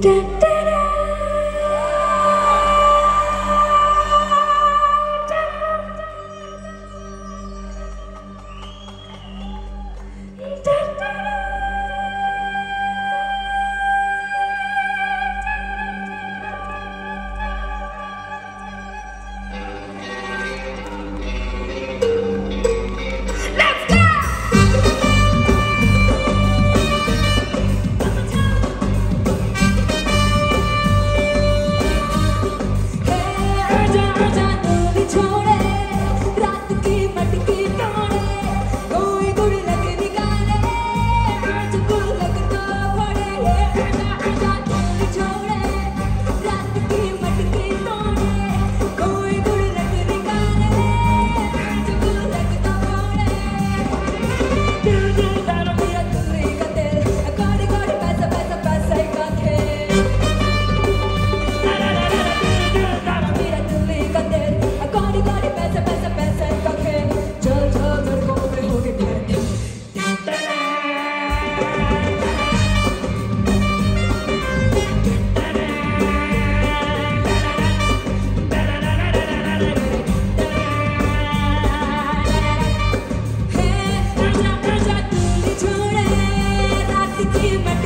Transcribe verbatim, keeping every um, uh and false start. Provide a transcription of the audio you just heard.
Give me